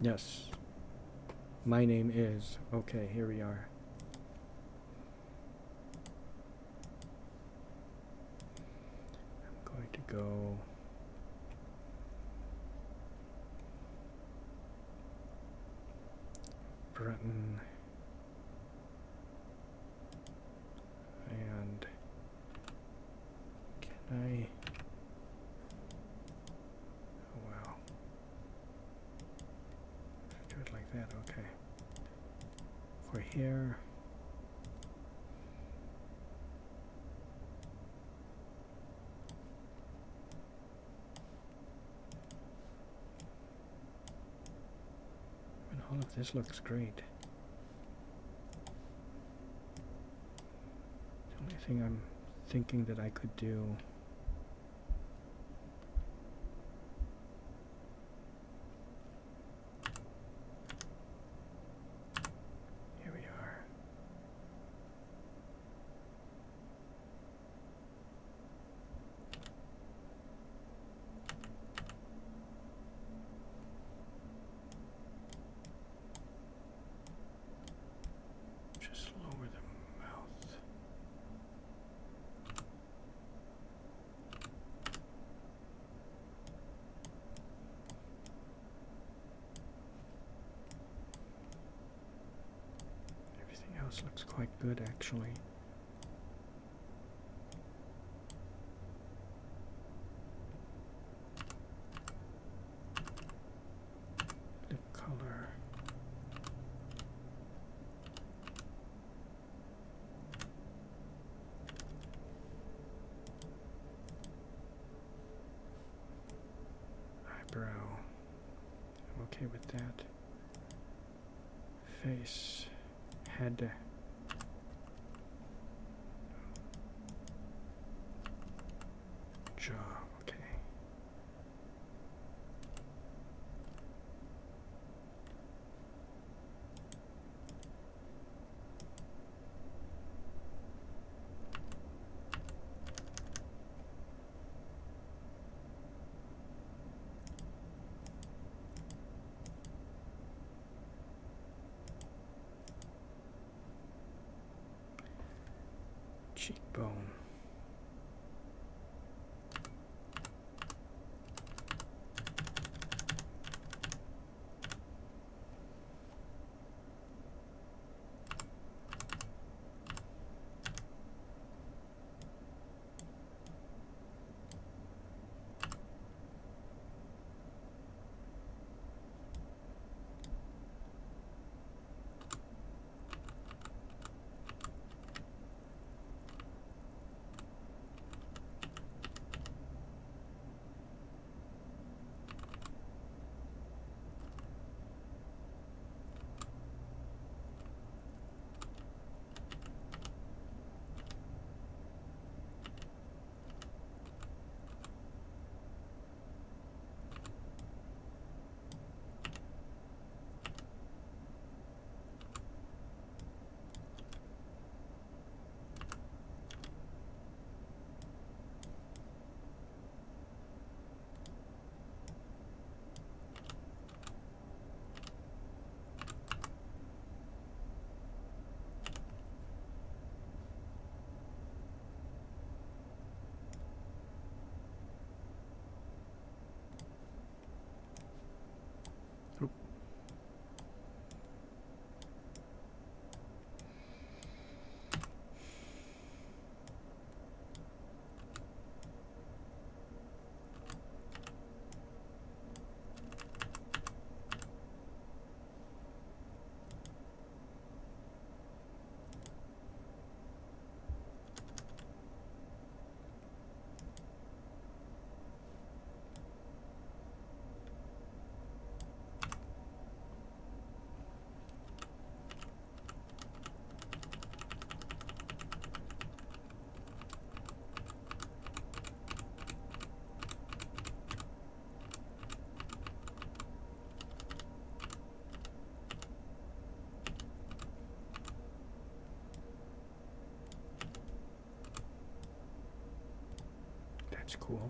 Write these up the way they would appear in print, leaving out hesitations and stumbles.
Yes. My name is. Okay, here we are. I'm going to go. Breton. And can I? Okay. For here. And all of this looks great. The only thing I'm thinking that I could do. Looks quite good actually. Lip color. Eyebrow. I'm okay with that. Face. Head. Cheekbone. That's cool.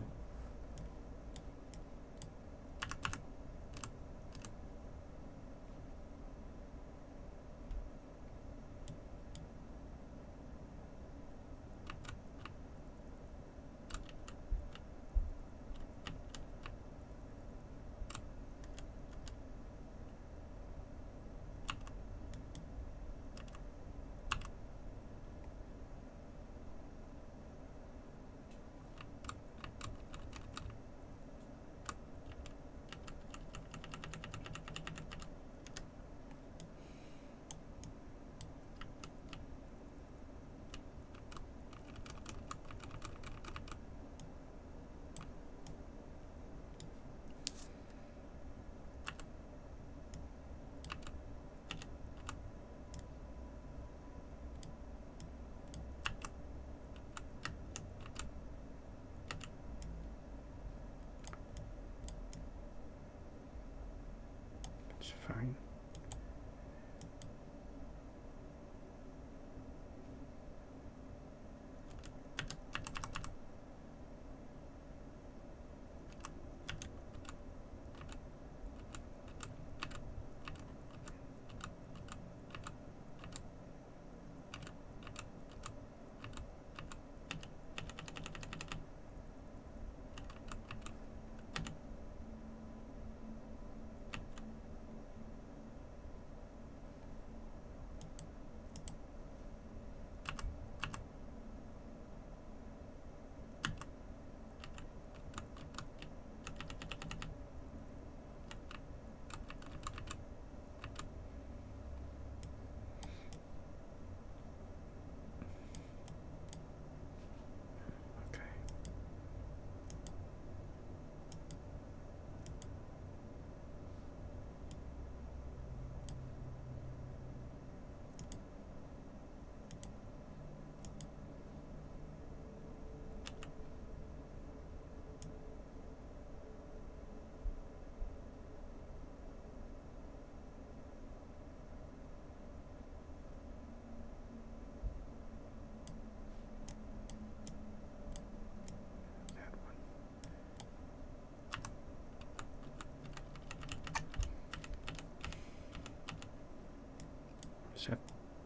That's fine.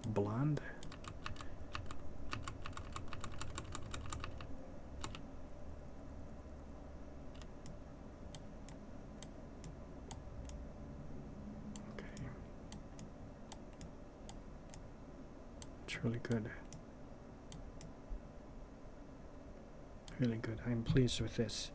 Blonde. Okay. It's really good. Really good. I'm pleased with this.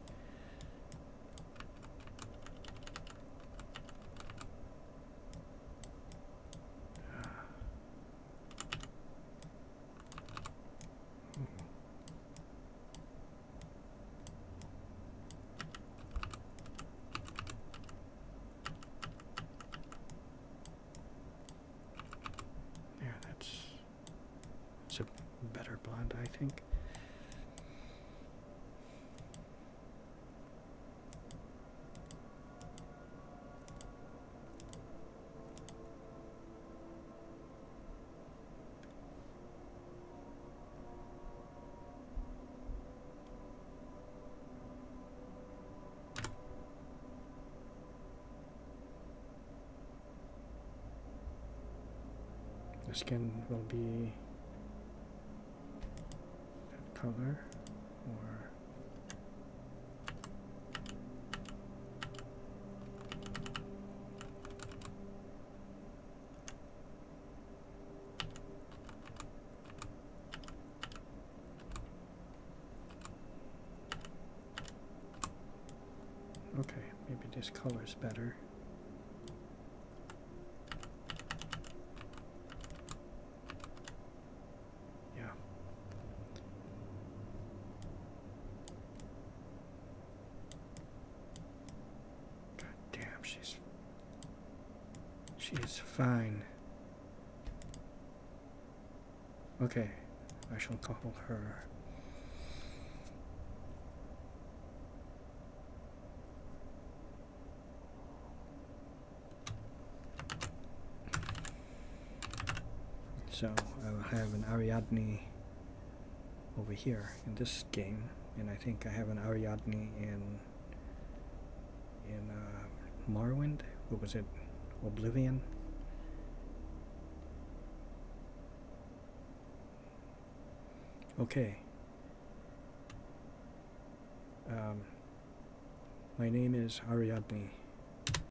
Skin will be that color, or okay, maybe this color is better. Fine. Okay, I shall call her. So I will have an Ariadne over here in this game, and I think I have an Ariadne in Morrowind. What was it? Oblivion. Okay, my name is Ariadne.